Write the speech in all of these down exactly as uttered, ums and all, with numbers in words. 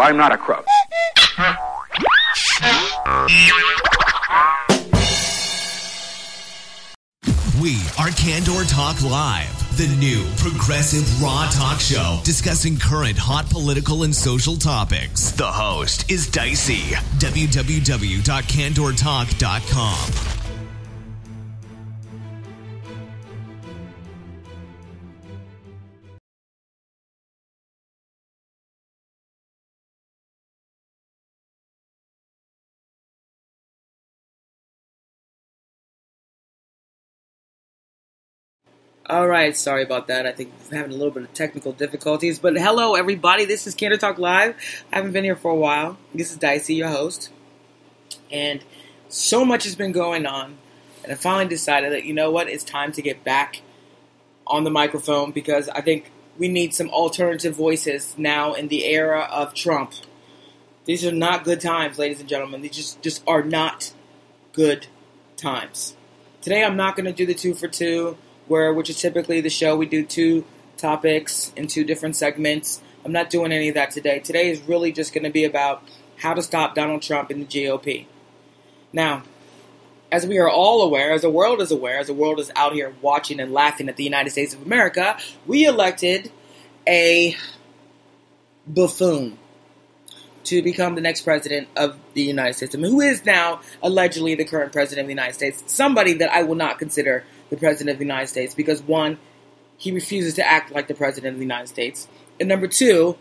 Well, I'm not a crook. We are Candor Talk Live, the new progressive raw talk show discussing current hot political and social topics. The host is Dicey. w w w dot candor talk dot com. All right, sorry about that. I think we're having a little bit of technical difficulties. But hello, everybody. This is Candor Talk Live. I haven't been here for a while. This is Dicey, your host. And so much has been going on. And I finally decided that, you know what, it's time to get back on the microphone because I think we need some alternative voices now in the era of Trump. These are not good times, ladies and gentlemen. These just, just are not good times. Today I'm not going to do the two for two. Where, which is typically the show, we do two topics in two different segments. I'm not doing any of that today. Today is really just going to be about how to stop Donald Trump and the G O P. Now, as we are all aware, as the world is aware, as the world is out here watching and laughing at the United States of America, we elected a buffoon to become the next president of the United States. I mean, who is now allegedly the current president of the United States. Somebody that I will not consider the president of the United States, because one, he refuses to act like the president of the United States, and number two,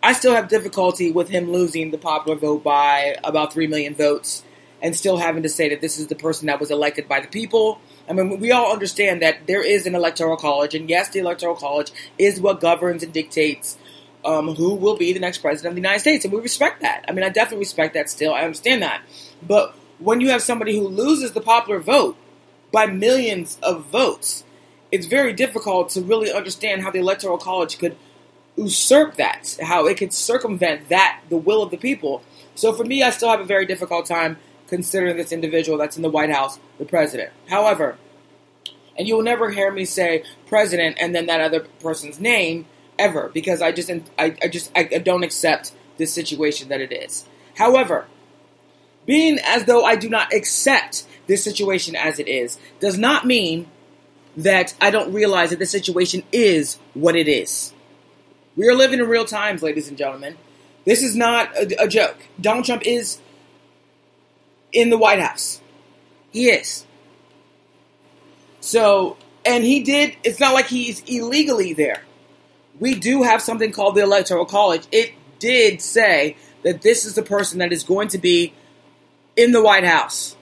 I still have difficulty with him losing the popular vote by about three million votes, and still having to say that this is the person that was elected by the people. I mean, we all understand that there is an electoral college, and yes, the electoral college is what governs and dictates um, who will be the next president of the United States, and we respect that. I mean, I definitely respect that still. I understand that, but when you have somebody who loses the popular vote by millions of votes, it's very difficult to really understand how the Electoral College could usurp that, how it could circumvent that, the will of the people. So for me, I still have a very difficult time considering this individual that's in the White House the president. However, and you will never hear me say president and then that other person's name ever, because I just I, I just I don't accept this situation that it is. However, being as though I do not accept this situation as it is does not mean that I don't realize that the situation is what it is. We are living in real times, ladies and gentlemen. This is not a, a joke. Donald Trump is in the White House. He is. So, and he did, it's not like he's illegally there. We do have something called the Electoral College. It did say that this is the person that is going to be in the White House.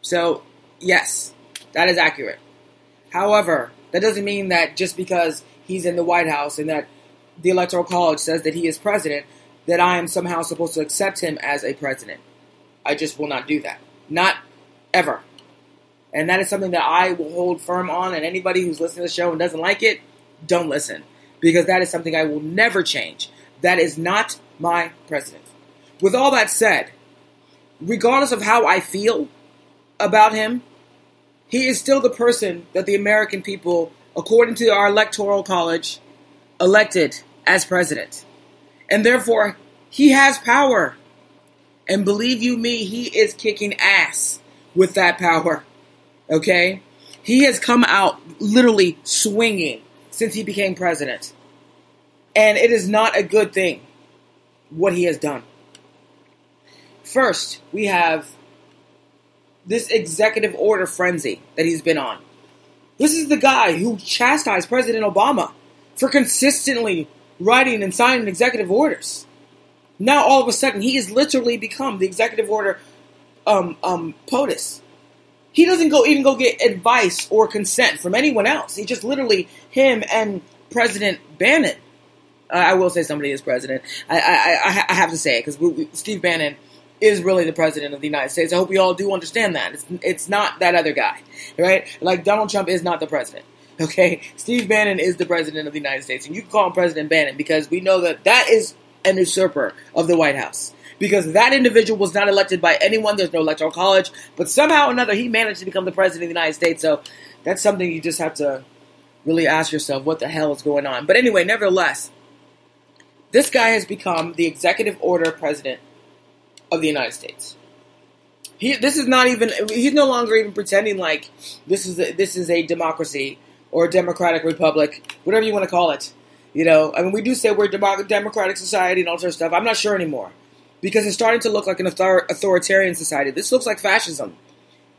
So, yes, that is accurate. However, that doesn't mean that just because he's in the White House and that the Electoral College says that he is president, that I am somehow supposed to accept him as a president. I just will not do that. Not ever. And that is something that I will hold firm on, and anybody who's listening to the show and doesn't like it, don't listen. Because that is something I will never change. That is not my president. With all that said, regardless of how I feel about him, he is still the person that the American people, according to our Electoral College, elected as president. And therefore, he has power. And believe you me, he is kicking ass with that power. Okay? He has come out literally swinging since he became president. And it is not a good thing what he has done. First, we have this executive order frenzy that he's been on. This is the guy who chastised President Obama for consistently writing and signing executive orders. Now, all of a sudden, he has literally become the executive order um, um, POTUS. He doesn't go even go get advice or consent from anyone else. He just literally, him and President Bannon. Uh, I will say somebody is president. I, I, I have to say it because Steve Bannon is really the president of the United States. I hope you all do understand that. It's, it's not that other guy, right? Like, Donald Trump is not the president, okay? Steve Bannon is the president of the United States, and you can call him President Bannon because we know that that is an usurper of the White House because that individual was not elected by anyone. There's no electoral college, but somehow or another, he managed to become the president of the United States, so that's something you just have to really ask yourself, what the hell is going on? But anyway, nevertheless, This guy has become the executive order president of the United States. He, this is not even, he's no longer even pretending like this is a, this is a democracy or a democratic republic, whatever you want to call it. You know, I mean, we do say we're a democ- democratic society and all sort of stuff. I'm not sure anymore because it's starting to look like an author- authoritarian society. This looks like fascism.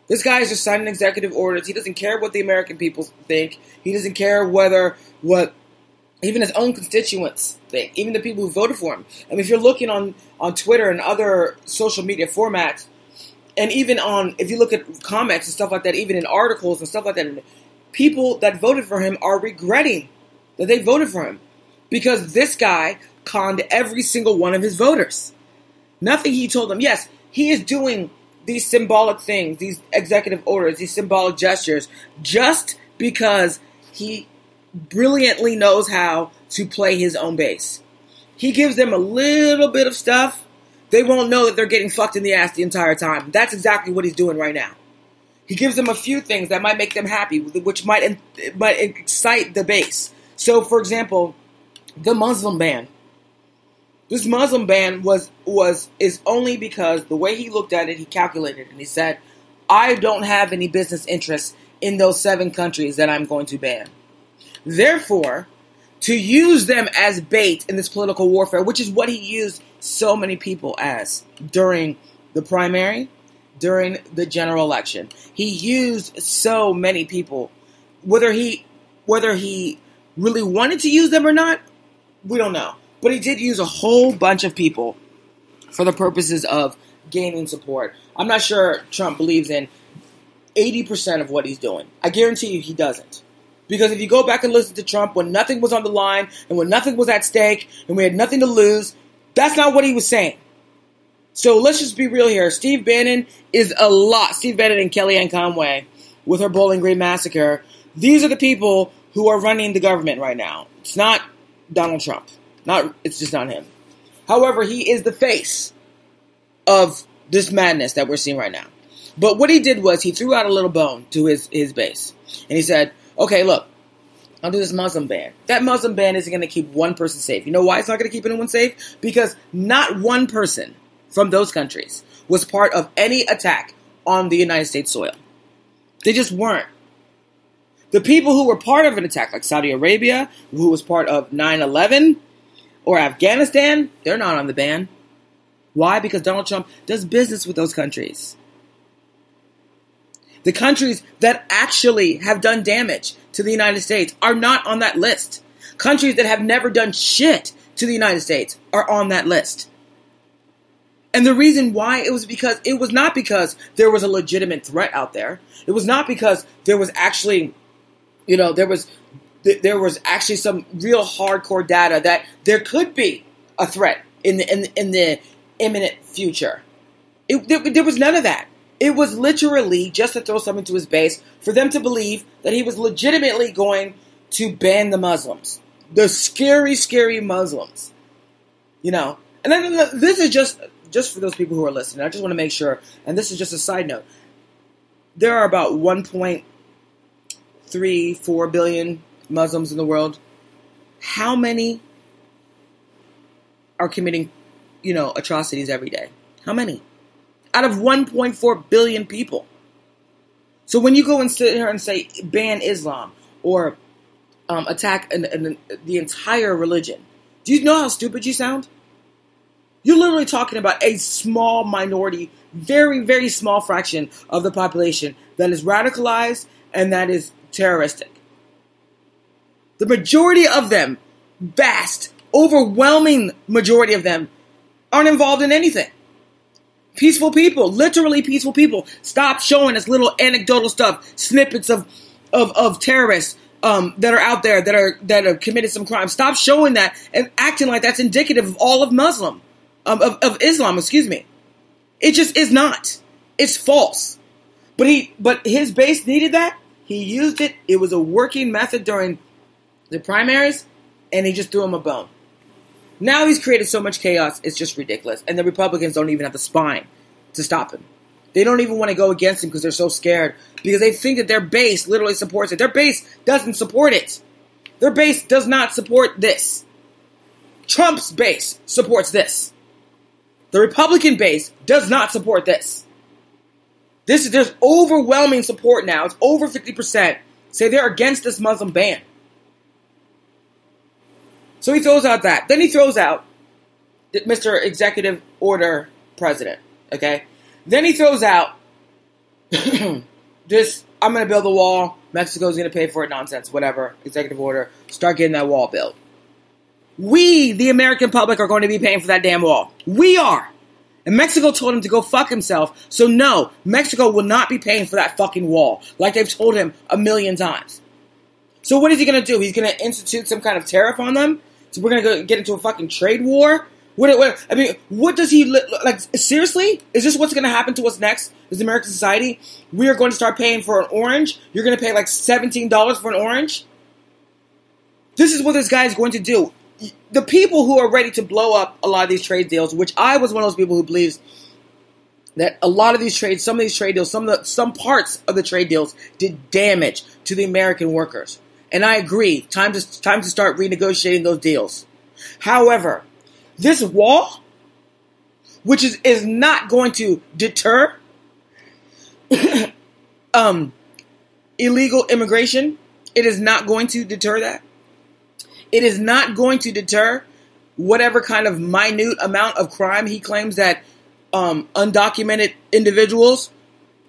This guy is just signing executive orders. He doesn't care what the American people think. He doesn't care whether what even his own constituents think, even the people who voted for him. I mean, if you're looking on, on Twitter and other social media formats, and even on, if you look at comments and stuff like that, even in articles and stuff like that, people that voted for him are regretting that they voted for him because this guy conned every single one of his voters. Nothing he told them. Yes, he is doing these symbolic things, these executive orders, these symbolic gestures, just because he brilliantly knows how to play his own base. He gives them a little bit of stuff. They won't know that they're getting fucked in the ass the entire time. That's exactly what he's doing right now. He gives them a few things that might make them happy, which might might excite the base. So, for example, the Muslim ban. This Muslim ban was was is only because the way he looked at it, he calculated it, and he said, I don't have any business interests in those seven countries that I'm going to ban. Therefore, to use them as bait in this political warfare, which is what he used so many people as during the primary, during the general election. He used so many people. Whether he whether he really wanted to use them or not, we don't know. But he did use a whole bunch of people for the purposes of gaining support. I'm not sure Trump believes in eighty percent of what he's doing. I guarantee you he doesn't. Because if you go back and listen to Trump when nothing was on the line and when nothing was at stake and we had nothing to lose, that's not what he was saying. So let's just be real here. Steve Bannon is a lot. Steve Bannon and Kellyanne Conway with her Bowling Green massacre. These are the people who are running the government right now. It's not Donald Trump. Not, it's just not him. However, he is the face of this madness that we're seeing right now. But what he did was he threw out a little bone to his, his base. And he said, okay, look, I'll do this Muslim ban. That Muslim ban isn't going to keep one person safe. You know why it's not going to keep anyone safe? Because not one person from those countries was part of any attack on the United States soil. They just weren't. The people who were part of an attack, like Saudi Arabia, who was part of nine eleven, or Afghanistan, they're not on the ban. Why? Because Donald Trump does business with those countries. The countries that actually have done damage to the United States are not on that list. Countries that have never done shit to the United States are on that list. And the reason why it was because it was not because there was a legitimate threat out there. It was not because there was actually, you know, there was there was actually some real hardcore data that there could be a threat in the in the, in the imminent future. It, there, there was none of that. It was literally just to throw something to his base for them to believe that he was legitimately going to ban the Muslims. The scary, scary Muslims. You know? And then this is just, just for those people who are listening. I just want to make sure, and this is just a side note. There are about one point three four billion Muslims in the world. How many are committing, you know, atrocities every day? How many? Out of one point four billion people. So when you go and sit here and say, ban Islam, or um, attack an, an, the entire religion, do you know how stupid you sound? You're literally talking about a small minority, very, very small fraction of the population that is radicalized and that is terroristic. The majority of them, vast, overwhelming majority of them, aren't involved in anything. Peaceful people, literally peaceful people. Stop showing us little anecdotal stuff, snippets of of, of terrorists um, that are out there that are that have committed some crime. Stop showing that and acting like that's indicative of all of Muslim, um, of, of Islam. Excuse me. It just is not. It's false. But he, but his base needed that. He used it. It was a working method during the primaries, and he just threw him a bone. Now he's created so much chaos, it's just ridiculous. And the Republicans don't even have the spine to stop him. They don't even want to go against him because they're so scared. Because they think that their base literally supports it. Their base doesn't support it. Their base does not support this. Trump's base supports this. The Republican base does not support this. This is, there's overwhelming support now. It's over fifty percent say they're against this Muslim ban. So he throws out that. Then he throws out Mister Executive Order President. Okay? Then he throws out this, I'm going to build a wall, Mexico's going to pay for it, nonsense, whatever, executive order, start getting that wall built. We, the American public, are going to be paying for that damn wall. We are. And Mexico told him to go fuck himself, so no, Mexico will not be paying for that fucking wall, like they've told him a million times. So what is he going to do? He's going to institute some kind of tariff on them? So we're going to get into a fucking trade war? What, what, I mean, what does he, like, seriously? Is this what's going to happen to us next? Is American society? We are going to start paying for an orange? You're going to pay like seventeen dollars for an orange? This is what this guy is going to do. The people who are ready to blow up a lot of these trade deals, which I was one of those people who believes that a lot of these trades, some of these trade deals, some of the, some parts of the trade deals did damage to the American workers. And I agree. Time to, time to start renegotiating those deals. However, this wall, which is, is not going to deter um, illegal immigration, it is not going to deter that. It is not going to deter whatever kind of minute amount of crime he claims that um, undocumented individuals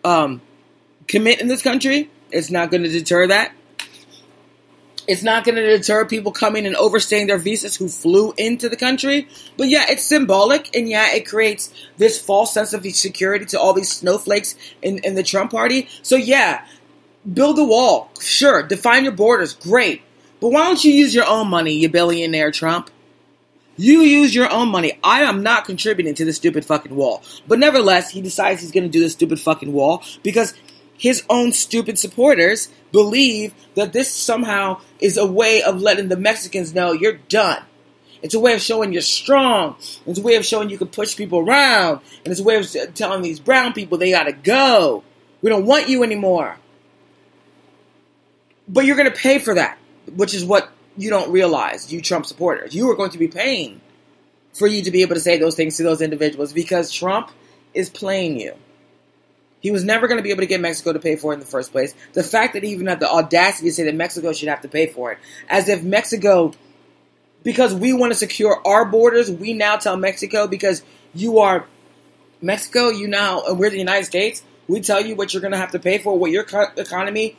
um, commit in this country. It's not going to deter that. It's not going to deter people coming and overstaying their visas who flew into the country. But yeah, it's symbolic. And yeah, it creates this false sense of security to all these snowflakes in, in the Trump party. So yeah, build a wall. Sure, define your borders. Great. But why don't you use your own money, you billionaire Trump? You use your own money. I am not contributing to this stupid fucking wall. But nevertheless, he decides he's going to do this stupid fucking wall because his own stupid supporters believe that this somehow is a way of letting the Mexicans know you're done. It's a way of showing you're strong. It's a way of showing you can push people around. And it's a way of telling these brown people they gotta go. We don't want you anymore. But you're gonna pay for that, which is what you don't realize, you Trump supporters. You are going to be paying for you to be able to say those things to those individuals because Trump is playing you. He was never going to be able to get Mexico to pay for it in the first place. The fact that he even had the audacity to say that Mexico should have to pay for it. As if Mexico, because we want to secure our borders, we now tell Mexico, because you are Mexico, you now, and we're the United States, we tell you what you're going to have to pay for, what your co- economy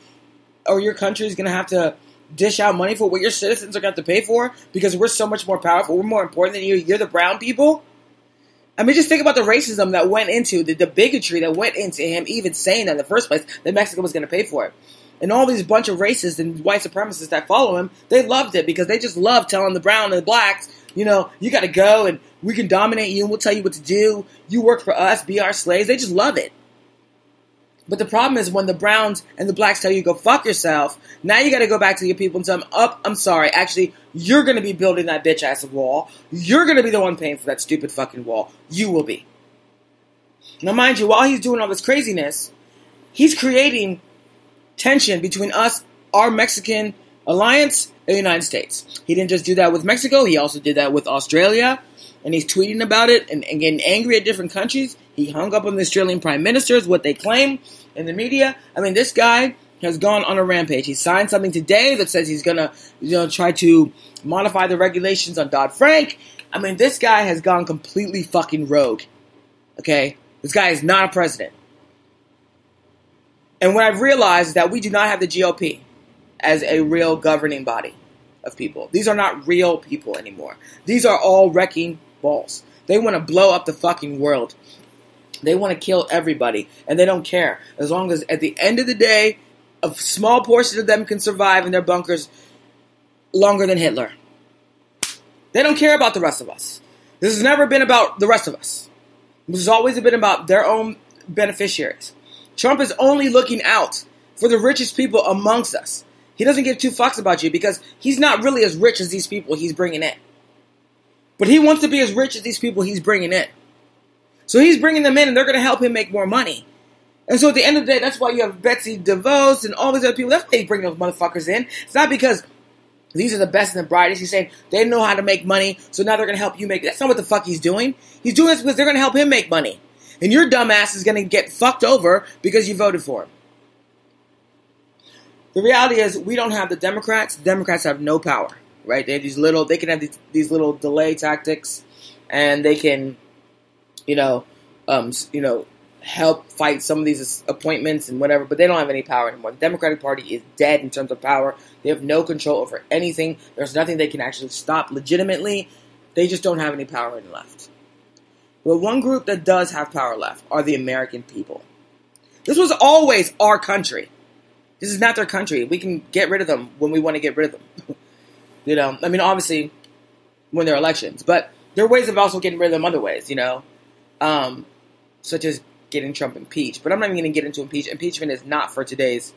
or your country is going to have to dish out money for, what your citizens are going to have to pay for, because we're so much more powerful, we're more important than you, you're the brown people. I mean, just think about the racism that went into, the, the bigotry that went into him even saying that in the first place, that Mexico was going to pay for it. And all these bunch of racists and white supremacists that follow him, they loved it because they just love telling the brown and the blacks, you know, you got to go and we can dominate you and we'll tell you what to do. You work for us, be our slaves. They just love it. But the problem is when the browns and the blacks tell you, go fuck yourself, now you got to go back to your people and tell them, oh, I'm sorry, actually, you're going to be building that bitch-ass wall. You're going to be the one paying for that stupid fucking wall. You will be. Now, mind you, while he's doing all this craziness, he's creating tension between us, our Mexican alliance, and the United States. He didn't just do that with Mexico. He also did that with Australia. And he's tweeting about it and, and getting angry at different countries. He hung up on the Australian prime minister, is what they claim in the media. I mean, this guy has gone on a rampage. He signed something today that says he's going to, you know, try to modify the regulations on Dodd-Frank. I mean, this guy has gone completely fucking rogue, okay? This guy is not a president. And what I've realized is that we do not have the G O P as a real governing body of people. These are not real people anymore. These are all wrecking balls. They want to blow up the fucking world. They want to kill everybody, and they don't care. As long as, at the end of the day, a small portion of them can survive in their bunkers longer than Hitler. They don't care about the rest of us. This has never been about the rest of us. This has always been about their own beneficiaries. Trump is only looking out for the richest people amongst us. He doesn't give two fucks about you because he's not really as rich as these people he's bringing in. But he wants to be as rich as these people he's bringing in. So he's bringing them in, and they're going to help him make more money. And so at the end of the day, that's why you have Betsy DeVos and all these other people. That's why they bring those motherfuckers in. It's not because These are the best and the brightest. He's saying they know how to make money, so now they're going to help you make it. That's not what the fuck he's doing. He's doing this because they're going to help him make money. And your dumbass is going to get fucked over because you voted for him. The reality is we don't have the Democrats. The Democrats have no power, right? They have these little, they can have these, these little delay tactics, and they can, you know, um, you know, help fight some of these appointments and whatever, but they don't have any power anymore. The Democratic Party is dead in terms of power. They have no control over anything. There's nothing they can actually stop legitimately. They just don't have any power in left. But one group that does have power left are the American people. This was always our country. This is not their country. We can get rid of them when we want to get rid of them. You know, I mean, obviously, when there are elections. But there are ways of also getting rid of them other ways, you know, um, such as getting Trump impeached. But I'm not even going to get into impeach. Impeachment is not for today's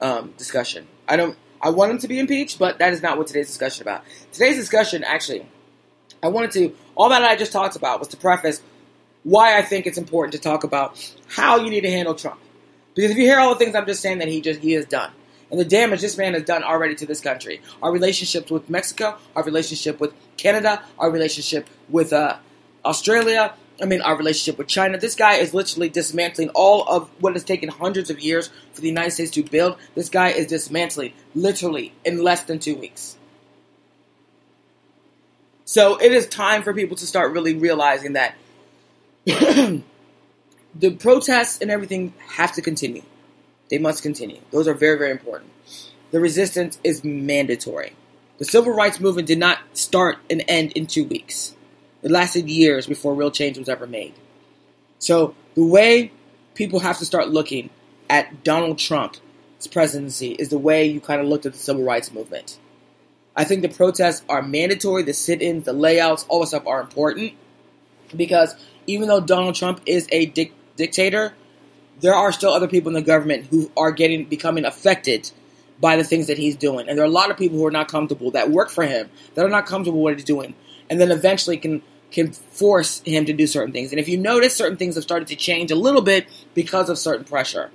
um, discussion. I don't. I want him to be impeached, but that is not what today's discussion is about. Today's discussion, actually, I wanted to, all that I just talked about was to preface why I think it's important to talk about how you need to handle Trump. Because if you hear all the things I'm just saying that he just he has done, and the damage this man has done already to this country, our relationships with Mexico, our relationship with Canada, our relationship with uh, Australia, I mean, our relationship with China. This guy is literally dismantling all of what has taken hundreds of years for the United States to build. This guy is dismantling, literally, in less than two weeks. So it is time for people to start really realizing that the protests and everything have to continue. They must continue. Those are very, very important. The resistance is mandatory. The civil rights movement did not start and end in two weeks. It lasted years before real change was ever made. So the way people have to start looking at Donald Trump's presidency is the way you kind of looked at the civil rights movement. I think the protests are mandatory. The sit-ins, the layouts, all this stuff are important. Because even though Donald Trump is a dic- dictator, there are still other people in the government who are getting becoming affected by the things that he's doing. And there are a lot of people who are not comfortable, that work for him, that are not comfortable with what he's doing. And then eventually can can force him to do certain things. And if you notice, certain things have started to change a little bit because of certain pressure.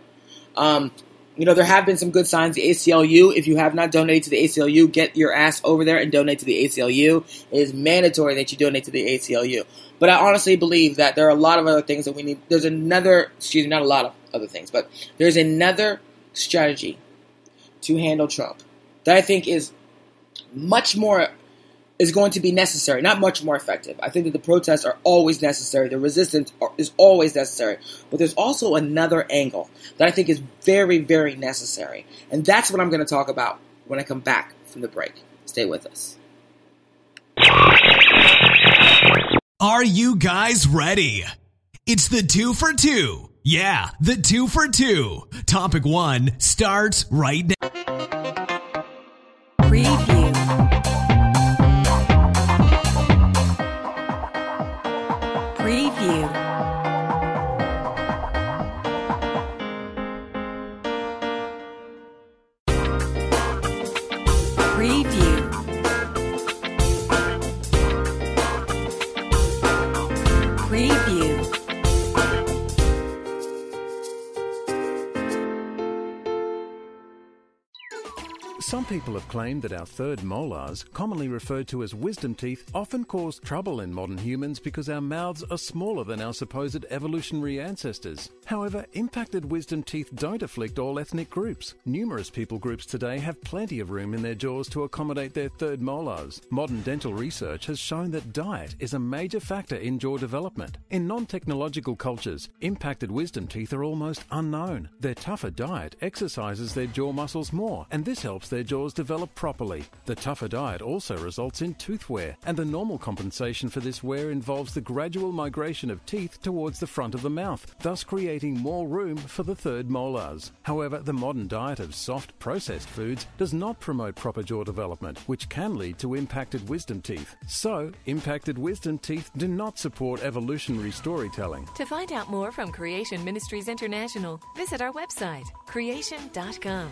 Um, you know, there have been some good signs. The A C L U, if you have not donated to the A C L U, get your ass over there and donate to the A C L U. It is mandatory that you donate to the A C L U. But I honestly believe that there are a lot of other things that we need. There's another, excuse me, not a lot of other things, but there's another strategy to handle Trump that I think is much more is going to be necessary, not much more effective. I think that the protests are always necessary. The resistance are, is always necessary. But there's also another angle that I think is very, very necessary. And that's what I'm going to talk about when I come back from the break. Stay with us. Are you guys ready? It's the two for two. Yeah, the two for two. Topic one starts right now. Preview. Preview. Preview. Preview. Some people have claimed that our third molars, commonly referred to as wisdom teeth, often cause trouble in modern humans because our mouths are smaller than our supposed evolutionary ancestors. However, impacted wisdom teeth don't afflict all ethnic groups. Numerous people groups today have plenty of room in their jaws to accommodate their third molars. Modern dental research has shown that diet is a major factor in jaw development. In non-technological cultures, impacted wisdom teeth are almost unknown. Their tougher diet exercises their jaw muscles more, and this helps their Their jaws develop properly. The tougher diet also results in tooth wear, and the normal compensation for this wear involves the gradual migration of teeth towards the front of the mouth, thus creating more room for the third molars. However, the modern diet of soft, processed foods does not promote proper jaw development, which can lead to impacted wisdom teeth. So, impacted wisdom teeth do not support evolutionary storytelling. To find out more from Creation Ministries International, visit our website, creation dot com.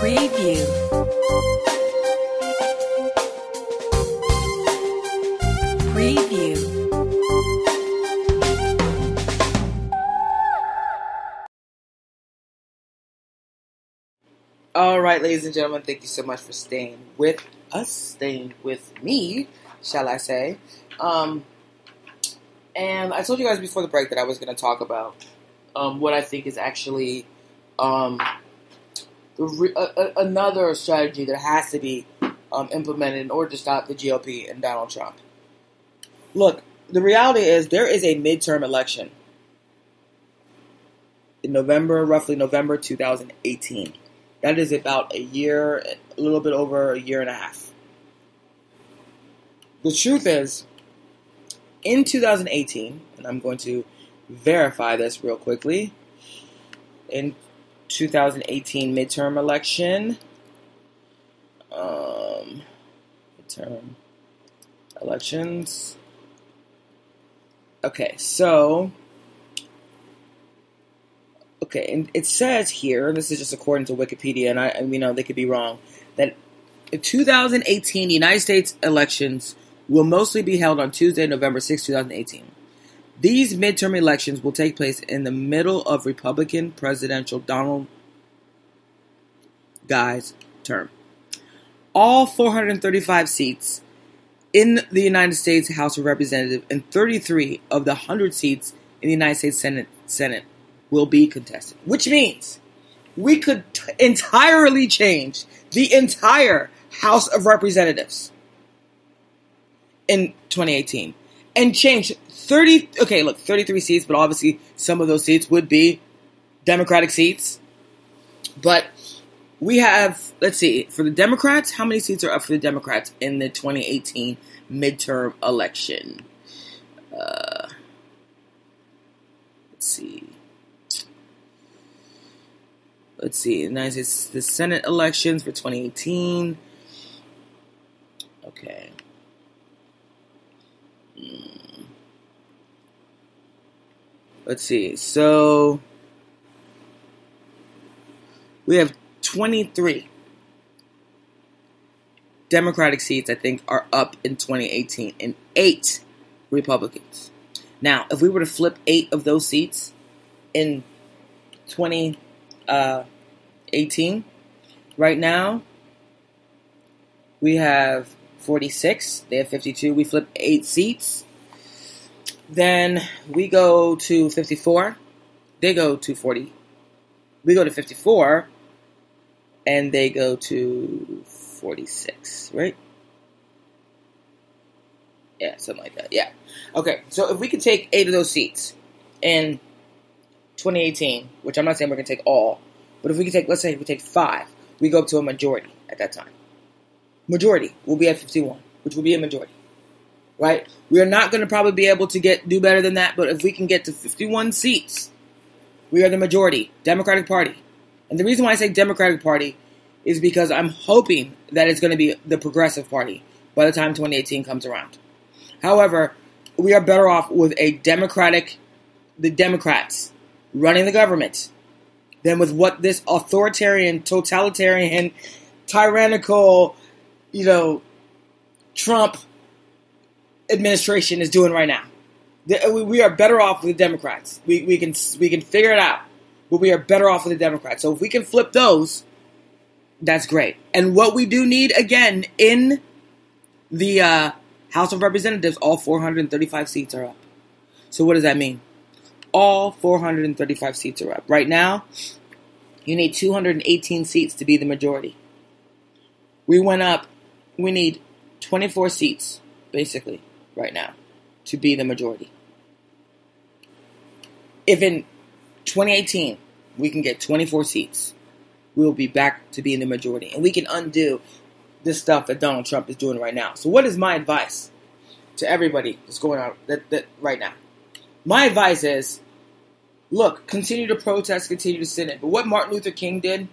Preview. Preview. All right, ladies and gentlemen, thank you so much for staying with us, staying with me, shall I say. Um, and I told you guys before the break that I was going to talk about um, what I think is actually um, the re- a- a- another strategy that has to be um, implemented in order to stop the G O P and Donald Trump. Look, the reality is there is a midterm election in November, roughly November two thousand eighteen. That is about a year, a little bit over a year and a half. The truth is, in two thousand eighteen, and I'm going to verify this real quickly, in two thousand eighteen midterm election, um, midterm elections, okay, so... Okay, and it says here, and this is just according to Wikipedia, and I, I you know, they could be wrong, that in two thousand eighteen United States elections will mostly be held on Tuesday, November sixth, twenty eighteen. These midterm elections will take place in the middle of Republican presidential Donald Guy's term. All four hundred thirty-five seats in the United States House of Representatives and thirty-three of the one hundred seats in the United States Senate Senate. will be contested, which means we could t- entirely change the entire House of Representatives in twenty eighteen and change thirty. Okay, look, thirty-three seats, but obviously some of those seats would be Democratic seats. But we have, let's see, for the Democrats, how many seats are up for the Democrats in the twenty eighteen midterm election? Uh, let's see. Let's see, United States, the Senate elections for twenty eighteen. Okay. Mm. Let's see, so we have twenty-three Democratic seats, I think, are up in twenty eighteen, and eight Republicans. Now, if we were to flip eight of those seats in twenty eighteen, Uh, eighteen. Right now, we have forty-six. They have fifty-two. We flip eight seats. Then we go to fifty-four. They go to forty. We go to fifty-four, and they go to forty-six, right? Yeah, something like that. Yeah. Okay, so if we could take eight of those seats and twenty eighteen, which I'm not saying we're going to take all, but if we can take, let's say if we take five, we go up to a majority at that time. Majority will be at fifty-one, which will be a majority, right? We are not going to probably be able to get do better than that, but if we can get to fifty-one seats, we are the majority, Democratic Party. And the reason why I say Democratic Party is because I'm hoping that it's going to be the Progressive Party by the time twenty eighteen comes around. However, we are better off with a Democratic, the Democrats, running the government than with what this authoritarian, totalitarian, tyrannical, you know, Trump administration is doing right now. We are better off with the Democrats. We we can we can figure it out, but we are better off with the Democrats. So if we can flip those, that's great. And what we do need again in the uh, House of Representatives, all four hundred thirty-five seats are up. So what does that mean? All four hundred thirty-five seats are up. Right now, you need two hundred eighteen seats to be the majority. We went up. We need twenty-four seats, basically, right now, to be the majority. If in twenty eighteen we can get twenty-four seats, we'll be back to being the majority. And we can undo this stuff that Donald Trump is doing right now. So what is my advice to everybody that's going on that, that right now? My advice is, look, continue to protest, continue to sit in. But what Martin Luther King did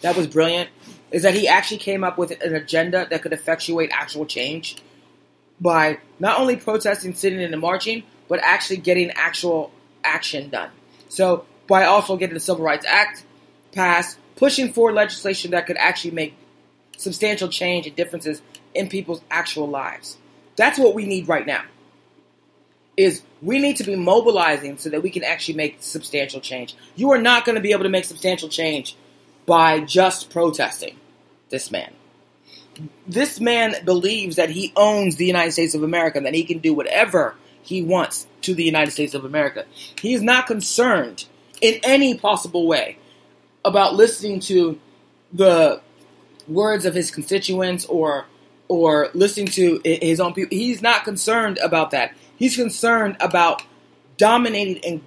that was brilliant is that he actually came up with an agenda that could effectuate actual change by not only protesting, sitting in, and marching, but actually getting actual action done. So by also getting the Civil Rights Act passed, pushing for legislation that could actually make substantial change and differences in people's actual lives. That's what we need right now. Is we need to be mobilizing so that we can actually make substantial change. You are not going to be able to make substantial change by just protesting this man. This man believes that he owns the United States of America, and that he can do whatever he wants to the United States of America. He is not concerned in any possible way about listening to the words of his constituents or or listening to his own people. He's not concerned about that. He's concerned about dominating and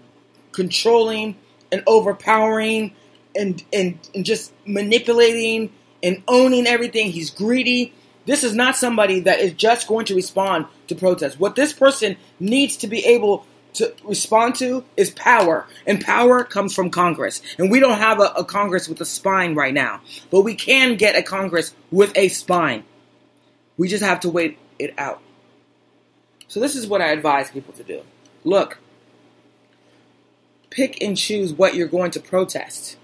controlling and overpowering and, and, and just manipulating and owning everything. He's greedy. This is not somebody that is just going to respond to protest. What this person needs to be able to respond to is power. And power comes from Congress. And we don't have a, a Congress with a spine right now. But we can get a Congress with a spine. We just have to wait it out. So this is what I advise people to do. Look, pick and choose what you're going to protest.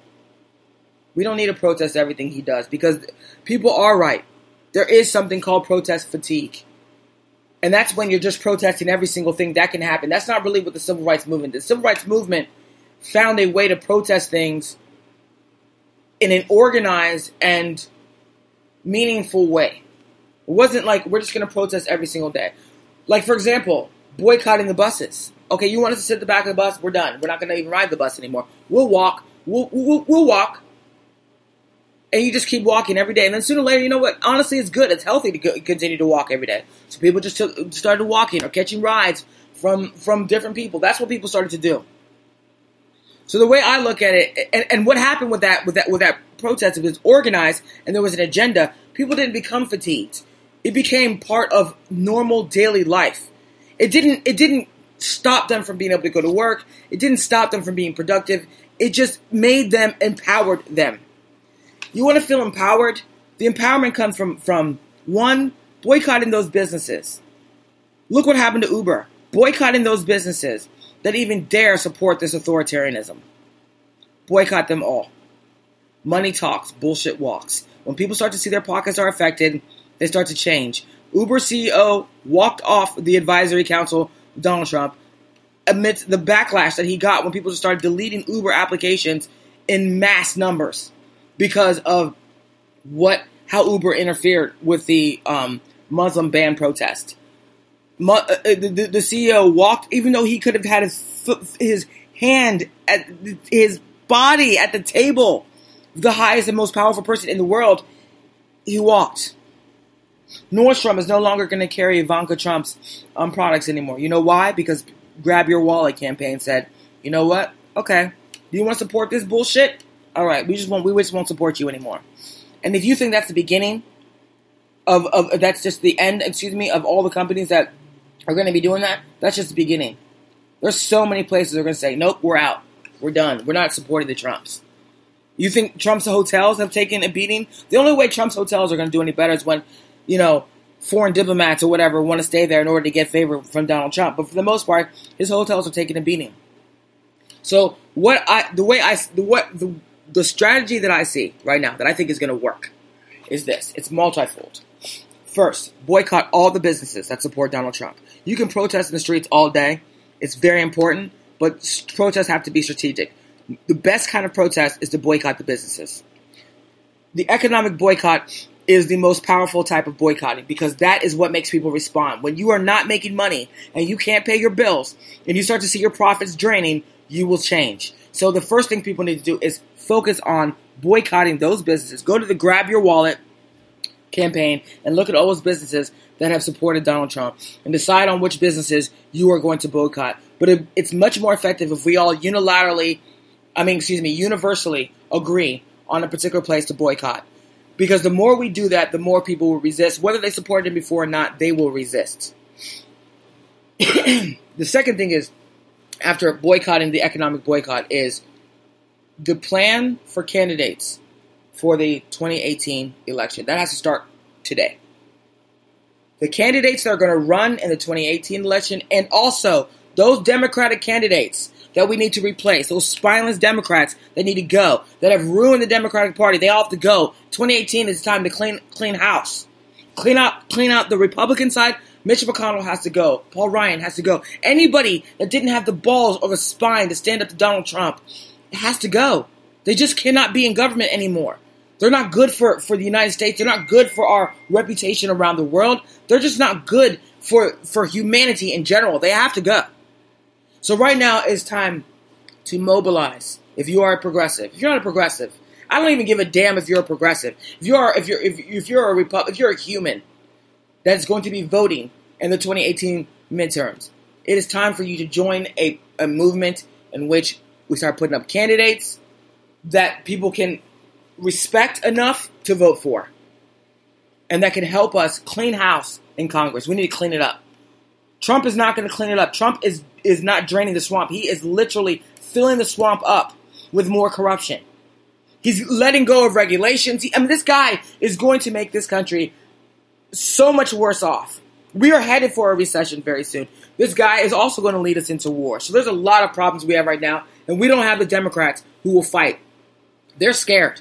We don't need to protest everything he does, because people are right. There is something called protest fatigue. And that's when you're just protesting every single thing that can happen. That's not really what the Civil Rights Movement did. The Civil Rights Movement found a way to protest things in an organized and meaningful way. It wasn't like we're just going to protest every single day. Like, for example, boycotting the buses. Okay, you want us to sit at the back of the bus? We're done. We're not going to even ride the bus anymore. We'll walk. We'll, we'll, we'll walk. And you just keep walking every day. And then sooner or later, you know what? Honestly, it's good. It's healthy to continue to walk every day. So people just took, started walking or catching rides from, from different people. That's what people started to do. So the way I look at it, and, and what happened with that, with that, with that protest, it was organized and there was an agenda. People didn't become fatigued. It became part of normal daily life. It didn't, it didn't stop them from being able to go to work. It didn't stop them from being productive. It just made them, empowered them. You want to feel empowered? The empowerment comes from, from one, boycotting those businesses. Look what happened to Uber. Boycotting those businesses that even dare support this authoritarianism. Boycott them all. Money talks, bullshit walks. When people start to see their pockets are affected, they start to change. Uber C E O walked off the advisory council, Donald Trump, amidst the backlash that he got when people just started deleting Uber applications in mass numbers because of what how Uber interfered with the um, Muslim ban protest. Mu uh, the, the C E O walked, even though he could have had his, his hand, at his body at the table, the highest and most powerful person in the world, he walked. Nordstrom is no longer going to carry Ivanka Trump's um, products anymore. You know why? Because Grab Your Wallet campaign said, you know what? Okay, do you want to support this bullshit? All right, we just won't. We just won't support you anymore. And if you think that's the beginning of, of that's just the end, excuse me, of all the companies that are going to be doing that, that's just the beginning. There's so many places that are going to say, nope, we're out, we're done, we're not supporting the Trumps. You think Trump's hotels have taken a beating? The only way Trump's hotels are going to do any better is when, you know, foreign diplomats or whatever want to stay there in order to get favor from Donald Trump. But for the most part, his hotels are taking a beating. So what I, the way I, the, what the, the strategy that I see right now that I think is going to work is this. It's multifold. First, boycott all the businesses that support Donald Trump. You can protest in the streets all day. It's very important, but protests have to be strategic. The best kind of protest is to boycott the businesses. The economic boycott is the most powerful type of boycotting, because that is what makes people respond. When you are not making money and you can't pay your bills and you start to see your profits draining, you will change. So the first thing people need to do is focus on boycotting those businesses. Go to the Grab Your Wallet campaign and look at all those businesses that have supported Donald Trump and decide on which businesses you are going to boycott. But it, it's much more effective if we all unilaterally, I mean, excuse me, universally agree on a particular place to boycott. Because the more we do that, the more people will resist. Whether they supported him before or not, they will resist. The second thing is, after boycotting the economic boycott, is the plan for candidates for the twenty eighteen election. That has to start today. The candidates that are going to run in the twenty eighteen election, and also those Democratic candidates that we need to replace, those spineless Democrats that need to go, that have ruined the Democratic Party. They all have to go. twenty eighteen is time to clean clean house. Clean out, clean out the Republican side. Mitch McConnell has to go. Paul Ryan has to go. Anybody that didn't have the balls or the spine to stand up to Donald Trump has to go. They just cannot be in government anymore. They're not good for, for the United States. They're not good for our reputation around the world. They're just not good for, for humanity in general. They have to go. So right now it's time to mobilize if you are a progressive. If you're not a progressive, I don't even give a damn if you're a progressive. If you are, if you're, if, if you're a Republican, if you're a human that's going to be voting in the twenty eighteen midterms, it is time for you to join a, a movement in which we start putting up candidates that people can respect enough to vote for, and that can help us clean house in Congress. We need to clean it up. Trump is not going to clean it up. Trump is, is not draining the swamp. He is literally filling the swamp up with more corruption. He's letting go of regulations. He, I mean, this guy is going to make this country so much worse off. We are headed for a recession very soon. This guy is also going to lead us into war. So there's a lot of problems we have right now, and we don't have the Democrats who will fight. They're scared.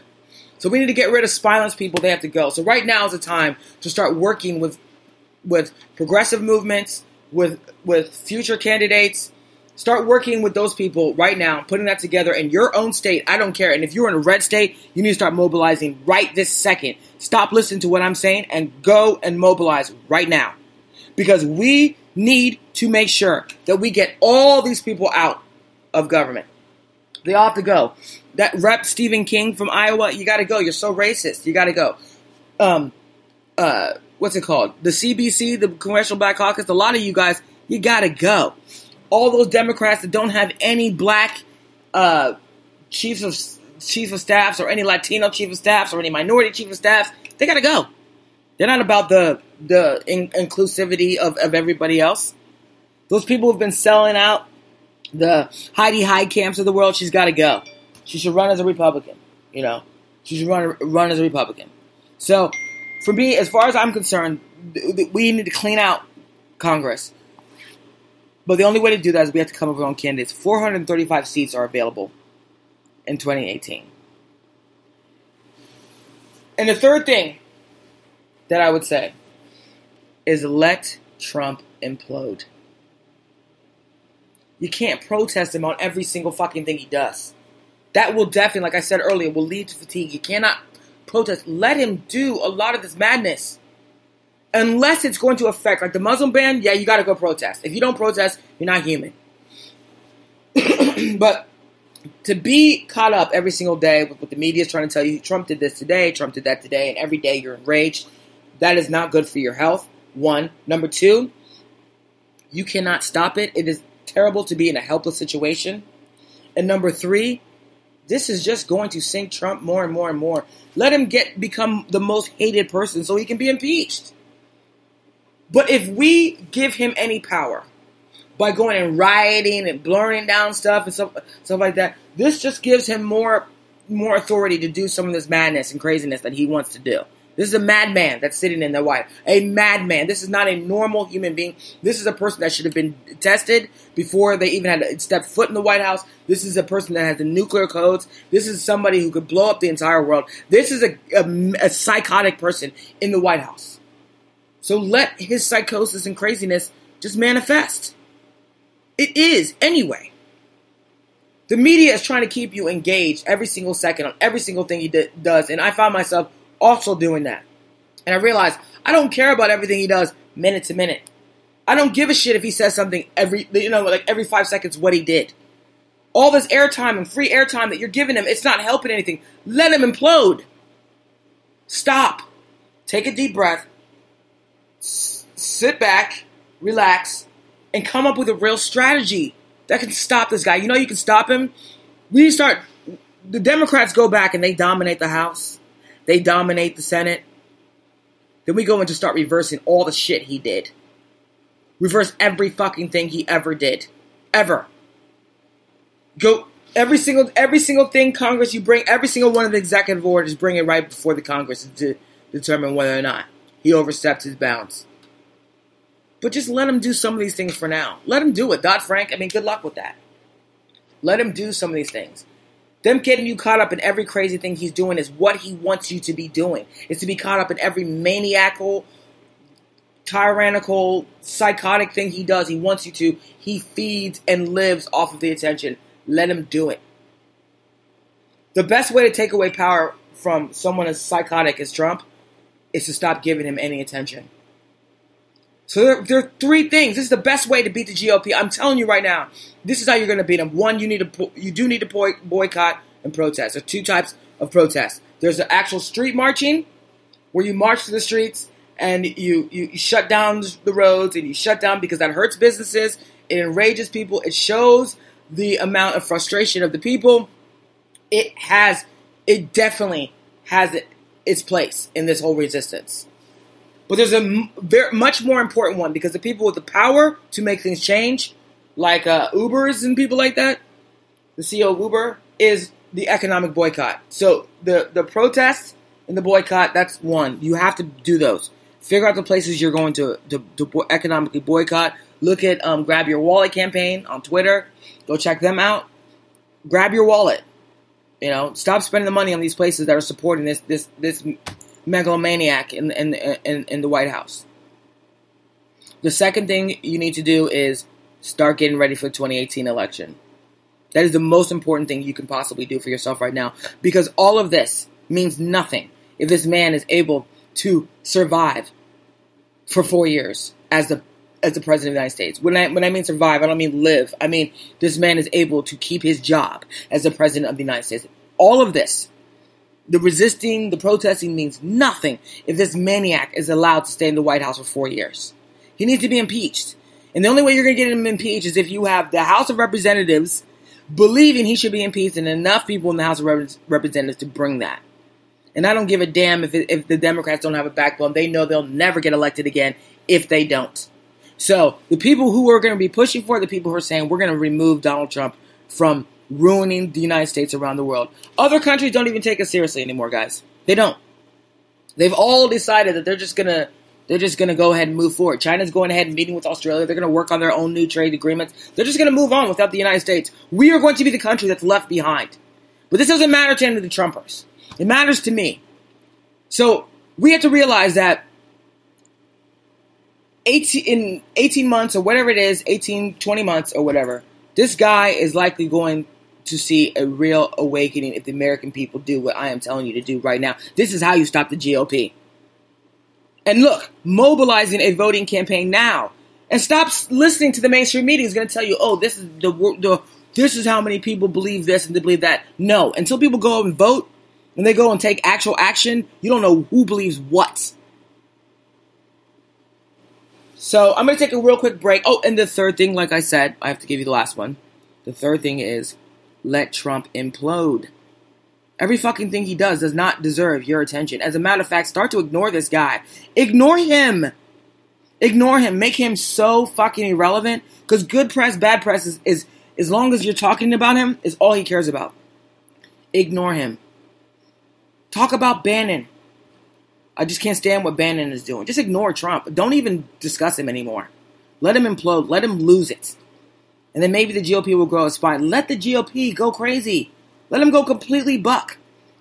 So we need to get rid of spineless people. They have to go. So right now is the time to start working with with progressive movements, with with future candidates. Start working with those people right now, putting that together in your own state. I don't care. And if you're in a red state, you need to start mobilizing right this second. Stop listening to what I'm saying and go and mobilize right now. Because we need to make sure that we get all these people out of government. They all have to go. That rep Stephen King from Iowa, you got to go. You're so racist. You got to go. Um, uh, what's it called? The C B C, the Congressional Black Caucus, a lot of you guys, you got to go. All those Democrats that don't have any black uh, chiefs of chief of staffs or any Latino chief of staffs or any minority chief of staffs, they got to go. They're not about the the in inclusivity of, of everybody else. Those people who've been selling out, the Heidi Heitkamps of the world, she's got to go. She should run as a Republican, you know. She should run run as a Republican. So, for me, as far as I'm concerned, th th we need to clean out Congress. But the only way to do that is we have to come up with our own candidates. four hundred thirty-five seats are available in twenty eighteen. And the third thing that I would say is let Trump implode. You can't protest him on every single fucking thing he does. That will definitely, like I said earlier, will lead to fatigue. You cannot protest. Let him do a lot of this madness. Unless it's going to affect, like the Muslim ban, yeah, you got to go protest. If you don't protest, you're not human. But to be caught up every single day with what the media is trying to tell you, Trump did this today, Trump did that today, and every day you're enraged, that is not good for your health, one. Number two, you cannot stop it. It is terrible to be in a helpless situation. And number three, this is just going to sink Trump more and more and more. Let him get become the most hated person so he can be impeached. But if we give him any power by going and rioting and blurring down stuff and stuff, stuff like that, this just gives him more more authority to do some of this madness and craziness that he wants to do. This is a madman that's sitting in the White House. A madman. This is not a normal human being. This is a person that should have been tested before they even had to step foot in the White House. This is a person that has the nuclear codes. This is somebody who could blow up the entire world. This is a, a, a psychotic person in the White House. So let his psychosis and craziness just manifest. It is, anyway. The media is trying to keep you engaged every single second on every single thing he does. And I found myself also doing that. And I realized I don't care about everything he does minute to minute. I don't give a shit if he says something every, you know, like every five seconds what he did. All this airtime and free airtime that you're giving him, it's not helping anything. Let him implode. Stop. Take a deep breath. S- sit back, relax, and come up with a real strategy that can stop this guy. You know you can stop him. We start, the Democrats go back and they dominate the House. They dominate the Senate. Then we go and just start reversing all the shit he did. Reverse every fucking thing he ever did. Ever. Go every single every single thing Congress you bring, every single one of the executive orders, bring it right before the Congress to determine whether or not he oversteps his bounds. But just let him do some of these things for now. Let him do it. Dodd-Frank, I mean, good luck with that. Let him do some of these things. Them getting you caught up in every crazy thing he's doing is what he wants you to be doing. It's to be caught up in every maniacal, tyrannical, psychotic thing he does. He wants you to. He feeds and lives off of the attention. Let him do it. The best way to take away power from someone as psychotic as Trump is to stop giving him any attention. So there, there are three things. This is the best way to beat the G O P. I'm telling you right now, this is how you're going to beat them. One, you need to, you do need to boycott and protest. There are two types of protests. There's the actual street marching, where you march to the streets and you, you, you shut down the roads and you shut down because that hurts businesses. It enrages people. It shows the amount of frustration of the people. It has, it definitely has it, its place in this whole resistance. But there's a very, much more important one, because the people with the power to make things change, like uh, Ubers and people like that, the C E O of Uber, is the economic boycott. So the, the protests and the boycott, that's one. You have to do those. Figure out the places you're going to, to, to economically boycott. Look at um, Grab Your Wallet campaign on Twitter. Go check them out. Grab Your Wallet. You know, stop spending the money on these places that are supporting this this this megalomaniac in in in, in the White House. The second thing you need to do is start getting ready for the twenty eighteen election. That is the most important thing you can possibly do for yourself right now, because all of this means nothing if this man is able to survive for four years as the as the president of the United States. When I, when I mean survive, I don't mean live. I mean this man is able to keep his job as the president of the United States. All of this, the resisting, the protesting, means nothing if this maniac is allowed to stay in the White House for four years. He needs to be impeached. And the only way you're going to get him impeached is if you have the House of Representatives believing he should be impeached and enough people in the House of Rep Representatives to bring that. And I don't give a damn if, it, if the Democrats don't have a backbone. They know they'll never get elected again if they don't. So the people who are going to be pushing for it, the people who are saying we're going to remove Donald Trump from ruining the United States around the world. Other countries don't even take us seriously anymore, guys. They don't. They've all decided that they're just going to they're just going to go ahead and move forward. China's going ahead and meeting with Australia. They're going to work on their own new trade agreements. They're just going to move on without the United States. We are going to be the country that's left behind. But this doesn't matter to any of the Trumpers. It matters to me. So we have to realize that eighteen, in eighteen months or whatever it is, eighteen, twenty months or whatever, this guy is likely going to see a real awakening if the American people do what I am telling you to do right now. This is how you stop the G O P. And look, mobilizing a voting campaign now, and stop listening to the mainstream media is going to tell you, oh, this is the, the this is how many people believe this and they believe that. No, until people go and vote, when they go and take actual action, you don't know who believes what. So I'm going to take a real quick break. Oh, and the third thing, like I said, I have to give you the last one. The third thing is let Trump implode. Every fucking thing he does does not deserve your attention. As a matter of fact, start to ignore this guy. Ignore him. Ignore him. Make him so fucking irrelevant, because good press, bad press, is, is as long as you're talking about him, is all he cares about. Ignore him. Talk about Bannon. I just can't stand what Bannon is doing. Just ignore Trump. Don't even discuss him anymore. Let him implode. Let him lose it. And then maybe the G O P will grow a spine. Let the G O P go crazy. Let them go completely buck.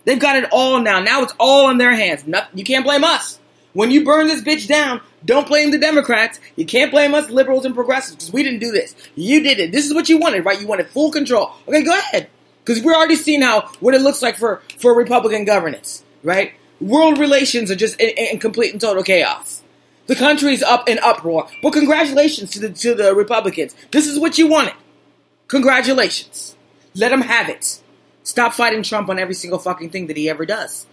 They've got it all now. Now it's all in their hands. Nothing, you can't blame us. When you burn this bitch down, don't blame the Democrats. You can't blame us liberals and progressives, because we didn't do this. You did it. This is what you wanted, right? You wanted full control. Okay, go ahead. Because we're already seeing how what it looks like for, for Republican governance, right? World relations are just in, in complete and total chaos. The country's up in uproar. Well, congratulations to the, to the Republicans. This is what you wanted. Congratulations. Let them have it. Stop fighting Trump on every single fucking thing that he ever does.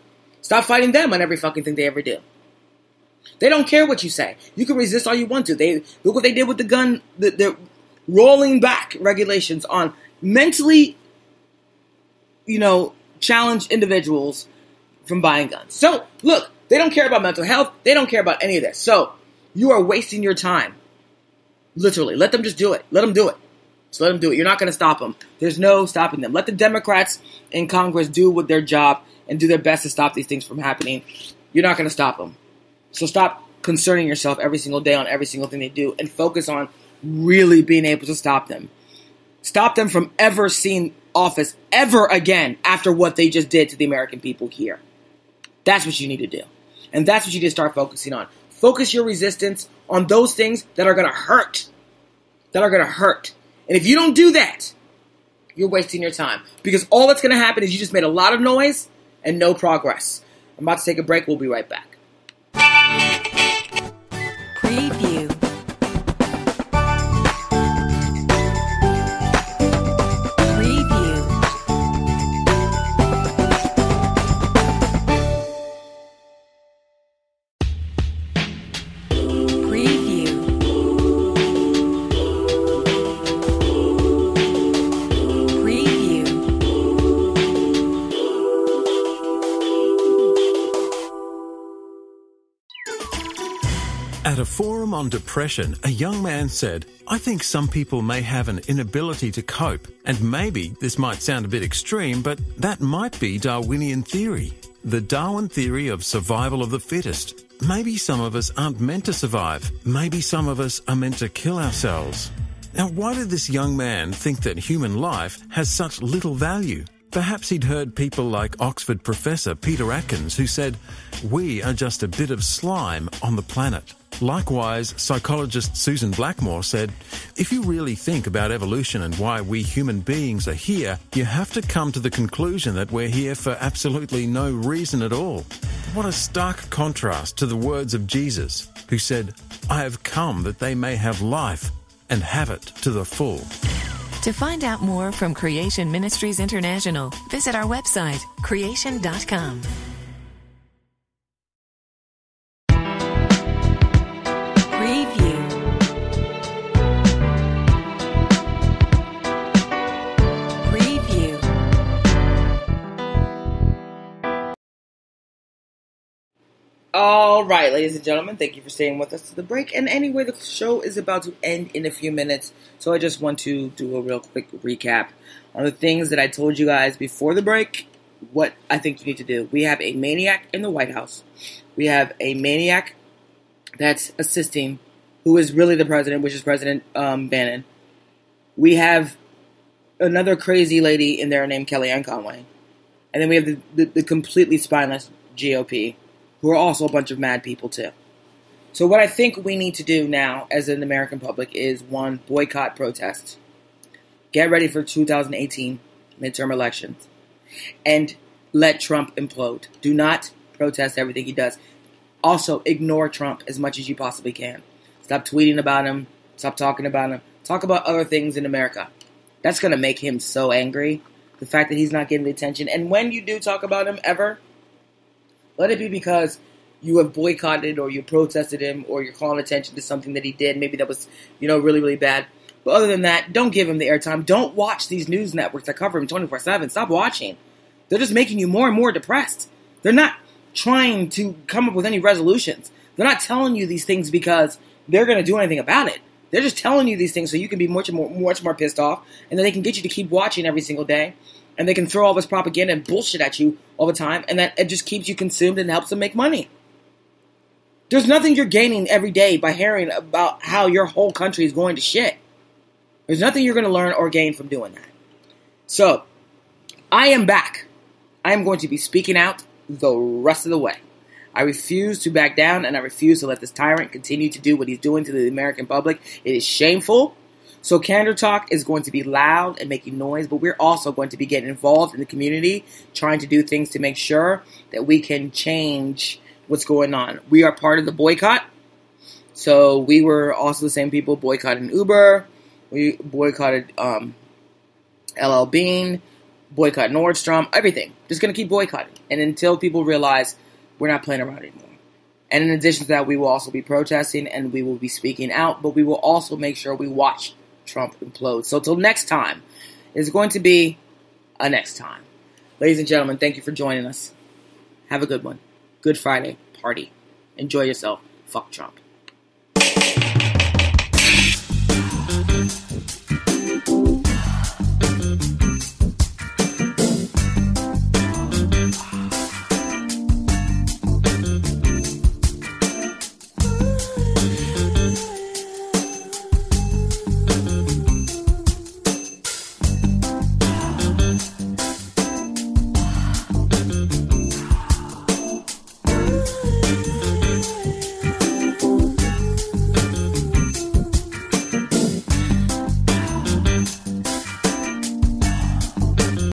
Stop fighting them on every fucking thing they ever do. They don't care what you say. You can resist all you want to. They look what they did with the gun. The, the rolling back regulations on mentally, you know, challenged individuals from buying guns. So, look, they don't care about mental health. They don't care about any of this. So, you are wasting your time. Literally. Let them just do it. Let them do it. Just let them do it. You're not going to stop them. There's no stopping them. Let the Democrats in Congress do what their job and do their best to stop these things from happening. You're not going to stop them. So, stop concerning yourself every single day on every single thing they do and focus on really being able to stop them. Stop them from ever seeing office ever again after what they just did to the American people here. That's what you need to do. And that's what you need to start focusing on. Focus your resistance on those things that are going to hurt. That are going to hurt. And if you don't do that, you're wasting your time. Because all that's going to happen is you just made a lot of noise and no progress. I'm about to take a break. We'll be right back. Preview. At a forum on depression, a young man said, "I think some people may have an inability to cope, and maybe this might sound a bit extreme, but that might be Darwinian theory, the Darwin theory of survival of the fittest. Maybe some of us aren't meant to survive. Maybe some of us are meant to kill ourselves." Now, why did this young man think that human life has such little value? Perhaps he'd heard people like Oxford professor Peter Atkins, who said, "We are just a bit of slime on the planet." Likewise, psychologist Susan Blackmore said, "If you really think about evolution and why we human beings are here, you have to come to the conclusion that we're here for absolutely no reason at all." What a stark contrast to the words of Jesus, who said, "I have come that they may have life and have it to the full." To find out more from Creation Ministries International, visit our website, creation dot com. Preview. Preview. All right, ladies and gentlemen, thank you for staying with us to the break. And anyway, the show is about to end in a few minutes, so I just want to do a real quick recap on the things that I told you guys before the break, what I think you need to do. We have a maniac in the White House. We have a maniac that's assisting, who is really the president, which is President um, Bannon. We have another crazy lady in there named Kellyanne Conway. And then we have the, the, the completely spineless G O P, who are also a bunch of mad people too. So what I think we need to do now as an American public is, one, boycott protests. Get ready for two thousand eighteen midterm elections. And let Trump implode. Do not protest everything he does. Also, ignore Trump as much as you possibly can. Stop tweeting about him. Stop talking about him. Talk about other things in America. That's going to make him so angry, the fact that he's not getting the attention. And when you do talk about him ever, let it be because you have boycotted or you protested him or you're calling attention to something that he did. Maybe that was, you know, really, really bad. But other than that, don't give him the airtime. Don't watch these news networks that cover him twenty-four seven. Stop watching. They're just making you more and more depressed. They're not trying to come up with any resolutions. They're not telling you these things because they're going to do anything about it. They're just telling you these things so you can be much more, much more pissed off, and then they can get you to keep watching every single day, and they can throw all this propaganda and bullshit at you all the time, and that it just keeps you consumed and helps them make money. There's nothing you're gaining every day by hearing about how your whole country is going to shit. There's nothing you're going to learn or gain from doing that. So, I am back. I am going to be speaking out the rest of the way. I refuse to back down, and I refuse to let this tyrant continue to do what he's doing to the American public. It is shameful. So Candor Talk is going to be loud and making noise, but we're also going to be getting involved in the community, trying to do things to make sure that we can change what's going on. We are part of the boycott, so we were also the same people boycotting Uber. We boycotted um, L L. Bean. Boycott Nordstrom, everything. Just going to keep boycotting. And until people realize we're not playing around anymore. And in addition to that, we will also be protesting and we will be speaking out, but we will also make sure we watch Trump implode. So till next time, it's going to be a next time. Ladies and gentlemen, thank you for joining us. Have a good one. Good Friday. Party. Enjoy yourself. Fuck Trump.